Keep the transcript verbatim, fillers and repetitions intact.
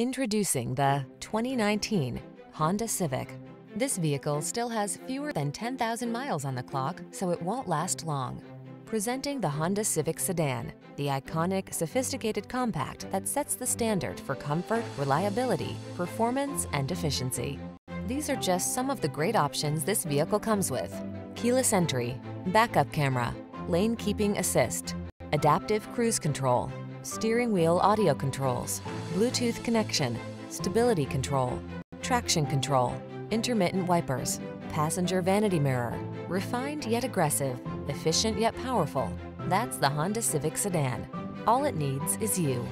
Introducing the twenty nineteen Honda Civic. This vehicle still has fewer than ten thousand miles on the clock, so it won't last long. Presenting the Honda Civic sedan, the iconic, sophisticated compact that sets the standard for comfort, reliability, performance, and efficiency. These are just some of the great options this vehicle comes with: keyless entry, backup camera, lane keeping assist, adaptive cruise control, steering wheel audio controls, Bluetooth connection, stability control, traction control, intermittent wipers, passenger vanity mirror. Refined yet aggressive, efficient yet powerful. That's the Honda Civic sedan. All it needs is you.